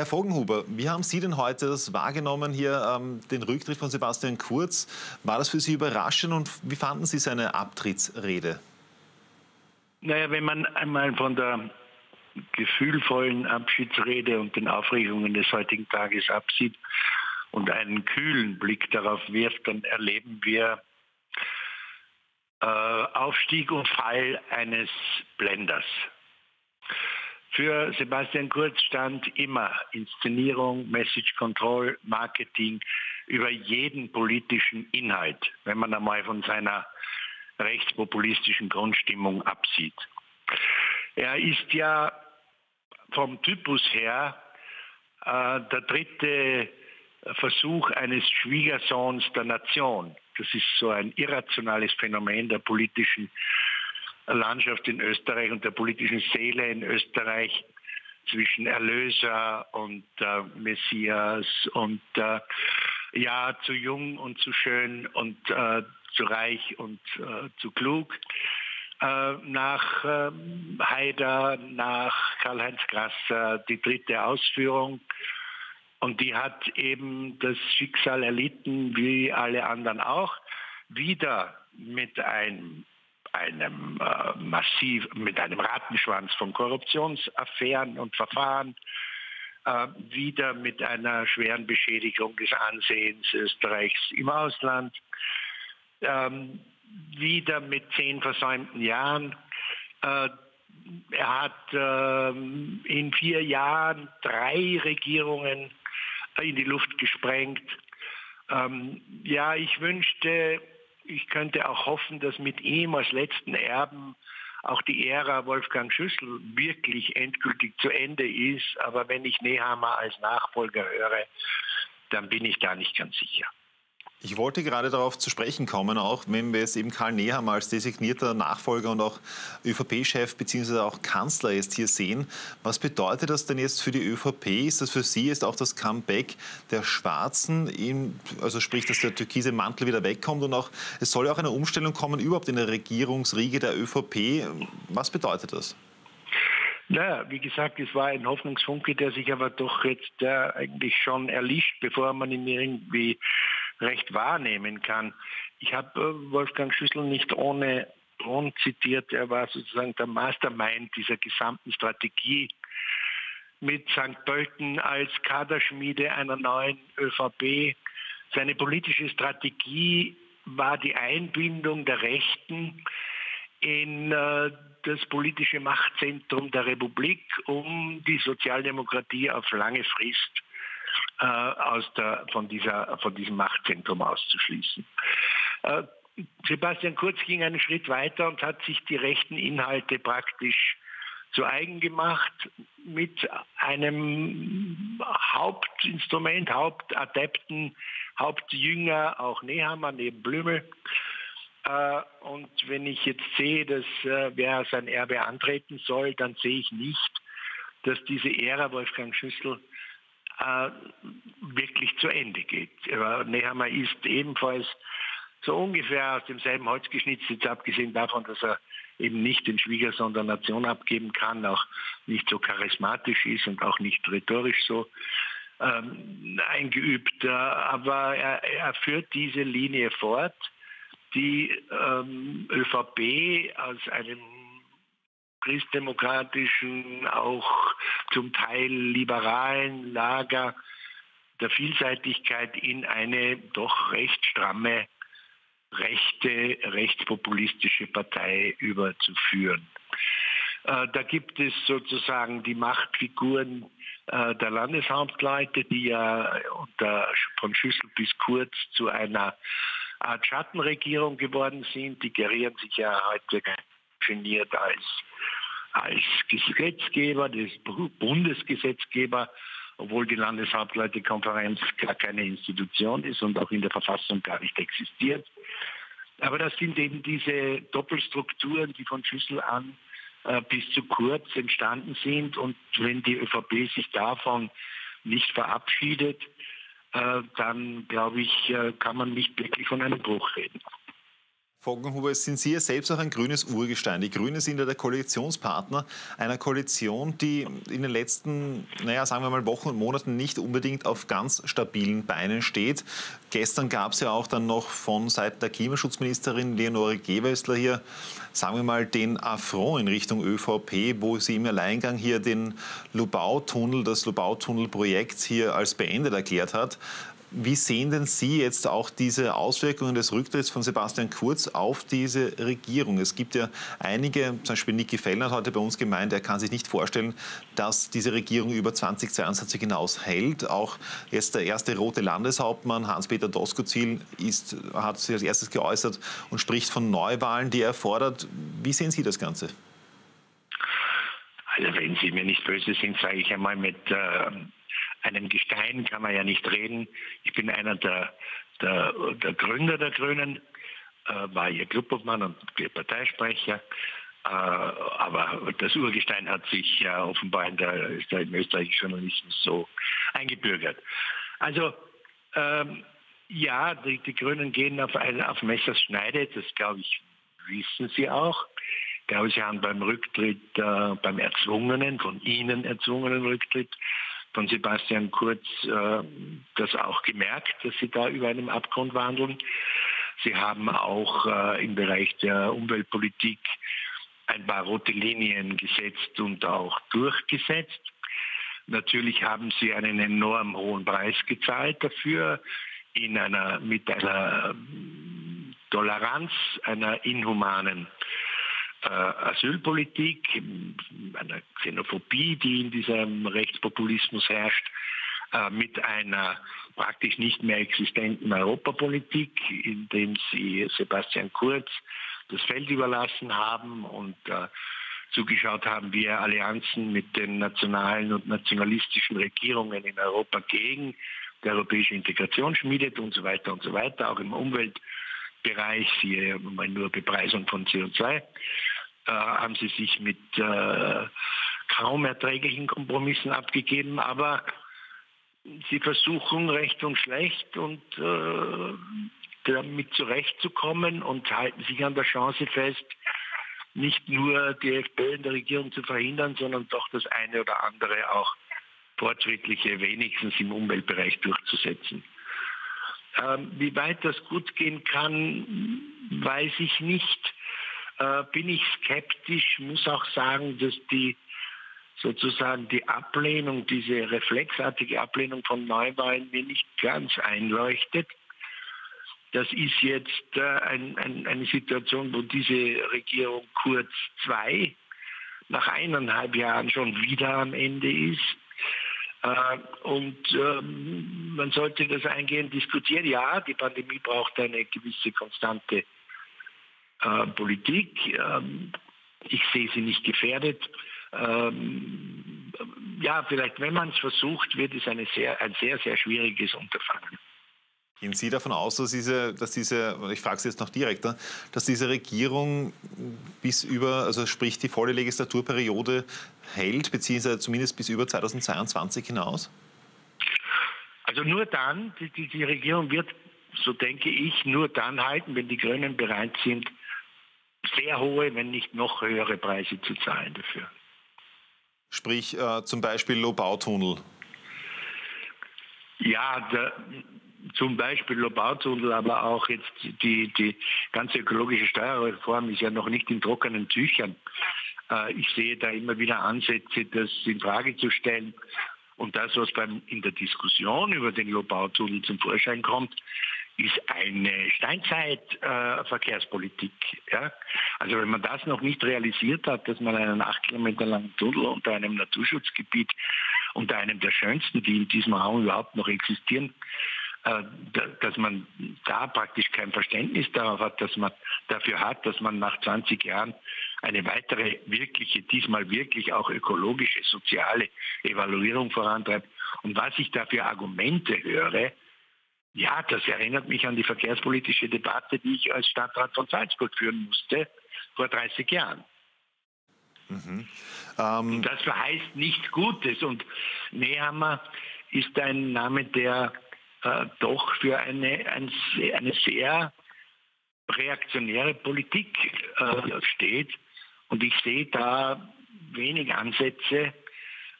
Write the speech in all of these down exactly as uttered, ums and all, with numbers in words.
Herr Voggenhuber, wie haben Sie denn heute das wahrgenommen, hier ähm, den Rücktritt von Sebastian Kurz? War das für Sie überraschend und wie fanden Sie seine Abtrittsrede? Naja, wenn man einmal von der gefühlvollen Abschiedsrede und den Aufregungen des heutigen Tages absieht und einen kühlen Blick darauf wirft, dann erleben wir äh, Aufstieg und Fall eines Blenders. Für Sebastian Kurz stand immer Inszenierung, Message Control, Marketing über jeden politischen Inhalt, wenn man einmal von seiner rechtspopulistischen Grundstimmung absieht. Er ist ja vom Typus her äh, der dritte Versuch eines Schwiegersohns der Nation. Das ist so ein irrationales Phänomen der politischen Landschaft in Österreich und der politischen Seele in Österreich zwischen Erlöser und äh, Messias und äh, ja, zu jung und zu schön und äh, zu reich und äh, zu klug. Äh, nach äh, Haider, nach Karl-Heinz Grasser, die dritte Ausführung. Und die hat eben das Schicksal erlitten, wie alle anderen auch, wieder mit einem, einem äh, massiv, mit einem Rattenschwanz von Korruptionsaffären und Verfahren, äh, wieder mit einer schweren Beschädigung des Ansehens Österreichs im Ausland, ähm, wieder mit zehn versäumten Jahren. Äh, er hat äh, in vier Jahren drei Regierungen in die Luft gesprengt. Ähm, ja, ich wünschte, ich könnte auch hoffen, dass mit ihm als letzten Erben auch die Ära Wolfgang Schüssel wirklich endgültig zu Ende ist. Aber wenn ich Nehammer als Nachfolger höre, dann bin ich da nicht ganz sicher. Ich wollte gerade darauf zu sprechen kommen, auch wenn wir jetzt eben Karl Nehammer als designierter Nachfolger und auch ÖVP-Chef bzw. auch Kanzler jetzt hier sehen. Was bedeutet das denn jetzt für die ÖVP? Ist das für Sie jetzt auch das Comeback der Schwarzen, in, also sprich, dass der türkise Mantel wieder wegkommt und auch, es soll ja auch eine Umstellung kommen überhaupt in der Regierungsriege der ÖVP. Was bedeutet das? Naja, wie gesagt, es war ein Hoffnungsfunke, der sich aber doch jetzt äh, eigentlich schon erlischt, bevor man ihn irgendwie recht wahrnehmen kann. Ich habe äh, Wolfgang Schüssel nicht ohne Grund zitiert. Er war sozusagen der Mastermind dieser gesamten Strategie mit Sankt Pölten als Kaderschmiede einer neuen ÖVP. Seine politische Strategie war die Einbindung der Rechten in äh, das politische Machtzentrum der Republik, um die Sozialdemokratie auf lange Frist äh, aus der, von, dieser, von diesem Machtzentrum auszuschließen. Äh, Sebastian Kurz ging einen Schritt weiter und hat sich die rechten Inhalte praktisch zu eigen gemacht mit einem Hauptinstrument, Hauptadepten, Hauptjünger, auch Nehammer neben Blümel. Und wenn ich jetzt sehe, dass äh, wer sein Erbe antreten soll, dann sehe ich nicht, dass diese Ära Wolfgang Schüssel äh, wirklich zu Ende geht. Aber Nehammer ist ebenfalls so ungefähr aus demselben Holz geschnitzt, jetzt abgesehen davon, dass er eben nicht den Schwiegersohn der Nation abgeben kann, auch nicht so charismatisch ist und auch nicht rhetorisch so ähm, eingeübt. Aber er, er führt diese Linie fort, die ähm, ÖVP aus einem christdemokratischen, auch zum Teil liberalen Lager der Vielseitigkeit in eine doch recht stramme, rechte, rechtspopulistische Partei überzuführen. Äh, da gibt es sozusagen die Machtfiguren äh, der Landeshauptleute, die ja unter, von Schüssel bis Kurz zu einer Art Schattenregierung geworden sind, die gerieren sich ja heute geniert als, als Gesetzgeber, des Bundesgesetzgeber, obwohl die Landeshauptleutekonferenz gar keine Institution ist und auch in der Verfassung gar nicht existiert. Aber das sind eben diese Doppelstrukturen, die von Schüssel an äh, bis zu Kurz entstanden sind. Und wenn die ÖVP sich davon nicht verabschiedet, dann, glaube ich, kann man nicht wirklich von einem Bruch reden. Voggenhuber, sind Sie ja selbst auch ein grünes Urgestein. Die Grünen sind ja der Koalitionspartner einer Koalition, die in den letzten, naja, sagen wir mal Wochen und Monaten nicht unbedingt auf ganz stabilen Beinen steht. Gestern gab es ja auch dann noch von Seiten der Klimaschutzministerin Leonore Gewessler hier, sagen wir mal, den Affront in Richtung ÖVP, wo sie im Alleingang hier den Lobautunnel, das Lobautunnelprojekt hier als beendet erklärt hat. Wie sehen denn Sie jetzt auch diese Auswirkungen des Rücktritts von Sebastian Kurz auf diese Regierung? Es gibt ja einige, zum Beispiel Niki Fellner hat heute bei uns gemeint, er kann sich nicht vorstellen, dass diese Regierung über zweitausendzweiundzwanzig hinaus hält. Auch jetzt der erste rote Landeshauptmann, Hans-Peter Doskozil, ist, hat sich als erstes geäußert und spricht von Neuwahlen, die er fordert. Wie sehen Sie das Ganze? Also wenn Sie mir nicht böse sind, sage ich einmal mit... Äh einem Gestein kann man ja nicht reden. Ich bin einer der, der, der Gründer der Grünen, äh, war ihr Clubobmann und ihr Parteisprecher. Äh, aber das Urgestein hat sich ja offenbar in der, im österreichischen Journalismus so eingebürgert. Also ähm, ja, die, die Grünen gehen auf, ein, auf Messers Schneide, das glaube ich, wissen sie auch. Ich glaube, sie haben beim Rücktritt, äh, beim erzwungenen, von ihnen erzwungenen Rücktritt, von Sebastian Kurz äh, das auch gemerkt, dass sie da über einem Abgrund wandeln. Sie haben auch äh, im Bereich der Umweltpolitik ein paar rote Linien gesetzt und auch durchgesetzt. Natürlich haben sie einen enorm hohen Preis gezahlt dafür, in einer, mit einer Toleranz, einer inhumanen Asylpolitik, einer Xenophobie, die in diesem Rechtspopulismus herrscht, mit einer praktisch nicht mehr existenten Europapolitik, indem sie Sebastian Kurz das Feld überlassen haben und äh, zugeschaut haben, wie er Allianzen mit den nationalen und nationalistischen Regierungen in Europa gegen die europäische Integration schmiedet und so weiter und so weiter, auch im Umweltbereich, siehe nur Bepreisung von C O zwei. Haben sie sich mit äh, kaum erträglichen Kompromissen abgegeben, aber sie versuchen recht und schlecht und äh, damit zurechtzukommen und halten sich an der Chance fest, nicht nur die FPÖ in der Regierung zu verhindern, sondern doch das eine oder andere auch fortschrittliche wenigstens im Umweltbereich durchzusetzen. Ähm, wie weit das gut gehen kann, weiß ich nicht. Bin ich skeptisch, muss auch sagen, dass die sozusagen die Ablehnung, diese reflexartige Ablehnung von Neuwahlen mir nicht ganz einleuchtet. Das ist jetzt äh, ein, ein, eine Situation, wo diese Regierung Kurz zwei nach eineinhalb Jahren schon wieder am Ende ist. Äh, und ähm, man sollte das eingehend diskutieren. Ja, die Pandemie braucht eine gewisse konstante Politik. Ich sehe sie nicht gefährdet. Ja, vielleicht, wenn man es versucht, wird es eine sehr, ein sehr, sehr schwieriges Unterfangen. Gehen Sie davon aus, dass diese, dass diese ich frage Sie jetzt noch direkter, dass diese Regierung bis über, also sprich die volle Legislaturperiode hält, beziehungsweise zumindest bis über zweitausendzweiundzwanzig hinaus? Also nur dann, die, die Regierung wird, so denke ich, nur dann halten, wenn die Grünen bereit sind, sehr hohe, wenn nicht noch höhere Preise zu zahlen dafür. Sprich äh, zum Beispiel Lobautunnel? Ja, der, zum Beispiel Lobautunnel, aber auch jetzt die, die ganze ökologische Steuerreform ist ja noch nicht in trockenen Tüchern. Äh, ich sehe da immer wieder Ansätze, das in Frage zu stellen. Und das, was beim, in der Diskussion über den Lobautunnel zum Vorschein kommt, ist eine Steinzeit-Verkehrspolitik. Äh, ja? Also wenn man das noch nicht realisiert hat, dass man einen acht Kilometer langen Tunnel unter einem Naturschutzgebiet, unter einem der schönsten, die in diesem Raum überhaupt noch existieren, äh, da, dass man da praktisch kein Verständnis darauf hat, dass man dafür hat, dass man nach zwanzig Jahren eine weitere wirkliche, diesmal wirklich auch ökologische, soziale Evaluierung vorantreibt. Und was ich da für Argumente höre, ja, das erinnert mich an die verkehrspolitische Debatte, die ich als Stadtrat von Salzburg führen musste vor dreißig Jahren. Mhm. Ähm und das verheißt nichts Gutes. Und Nehammer ist ein Name, der äh, doch für eine, ein, eine sehr reaktionäre Politik äh, steht. Und ich sehe da wenig Ansätze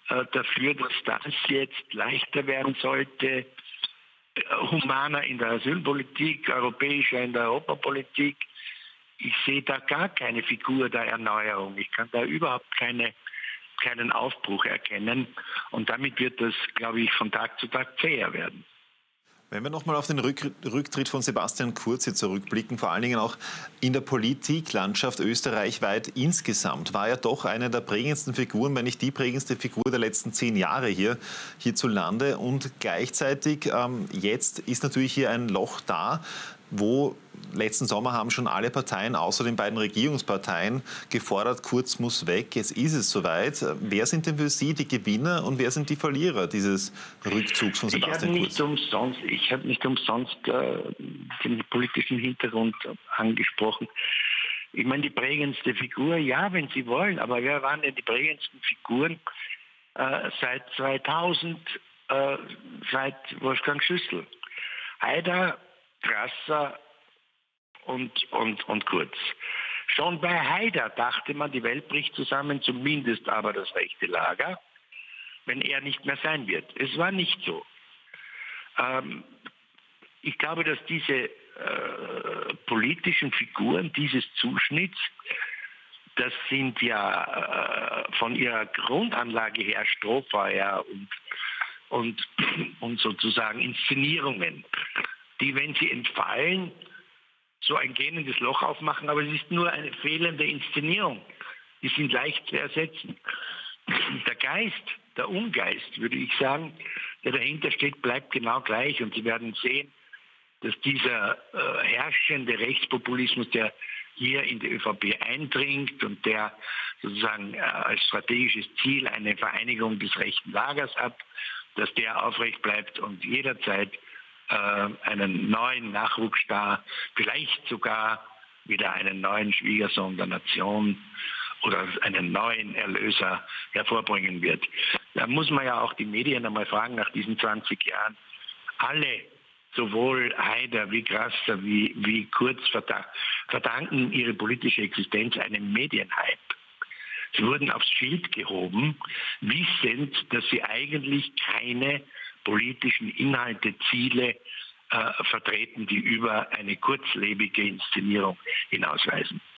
äh, dafür, dass das jetzt leichter werden sollte, humaner in der Asylpolitik, europäischer in der Europapolitik. Ich sehe da gar keine Figur der Erneuerung. Ich kann da überhaupt keine, keinen Aufbruch erkennen. Und damit wird das, glaube ich, von Tag zu Tag zäher werden. Wenn wir nochmal auf den Rücktritt von Sebastian Kurz hier zurückblicken, vor allen Dingen auch in der Politiklandschaft österreichweit insgesamt, war er doch eine der prägendsten Figuren, wenn nicht die prägendste Figur der letzten zehn Jahre hier hierzulande. Und gleichzeitig, ähm, jetzt ist natürlich hier ein Loch da, wo letzten Sommer haben schon alle Parteien, außer den beiden Regierungsparteien, gefordert, Kurz muss weg, jetzt ist es soweit. Wer sind denn für Sie die Gewinner und wer sind die Verlierer dieses Rückzugs von Sebastian Kurz? Ich habe nicht umsonst, ich habe nicht umsonst äh, den politischen Hintergrund angesprochen. Ich meine, die prägendste Figur, ja, wenn Sie wollen, aber wer waren denn die prägendsten Figuren äh, seit zweitausend, äh, seit Wolfgang Schüssel? Haider, Grasser und, und, und Kurz. Schon bei Haider dachte man, die Welt bricht zusammen, zumindest aber das rechte Lager, wenn er nicht mehr sein wird. Es war nicht so. Ähm, ich glaube, dass diese äh, politischen Figuren dieses Zuschnitts, das sind ja äh, von ihrer Grundanlage her Strohfeuer und, und, und sozusagen Inszenierungen, die, wenn sie entfallen, so ein gähnendes Loch aufmachen, aber es ist nur eine fehlende Inszenierung. Die sind leicht zu ersetzen. Der Geist, der Ungeist, würde ich sagen, der dahinter steht, bleibt genau gleich. Und Sie werden sehen, dass dieser äh, herrschende Rechtspopulismus, der hier in die ÖVP eindringt und der sozusagen äh, als strategisches Ziel eine Vereinigung des rechten Lagers hat, dass der aufrecht bleibt und jederzeit einen neuen Nachwuchsstar, vielleicht sogar wieder einen neuen Schwiegersohn der Nation oder einen neuen Erlöser hervorbringen wird. Da muss man ja auch die Medien einmal fragen nach diesen zwanzig Jahren. Alle, sowohl Haider wie Grasser wie, wie Kurz, verdanken ihre politische Existenz einem Medienhype. Sie wurden aufs Schild gehoben, wissend, dass sie eigentlich keine politischen Inhalte, Ziele äh, vertreten, die über eine kurzlebige Inszenierung hinausweisen.